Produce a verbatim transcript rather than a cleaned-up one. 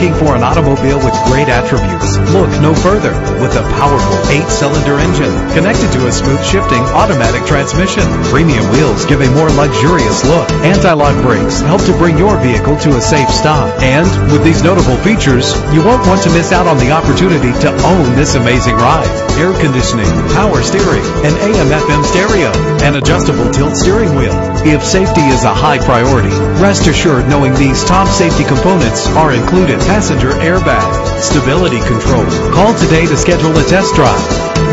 looking for an automobile with great attributes? Look no further. With a powerful eight-cylinder engine connected to a smooth-shifting automatic transmission, premium wheels give a more luxurious look. Anti-lock brakes help to bring your vehicle to a safe stop. And with these notable features, you won't want to miss out on the opportunity to own this amazing ride. Air conditioning, power steering, an A M F M stereo, and adjustable tilt steering wheel. If safety is a high priority, rest assured knowing these top safety components are included: passenger airbag, stability control. Call today to schedule a test drive.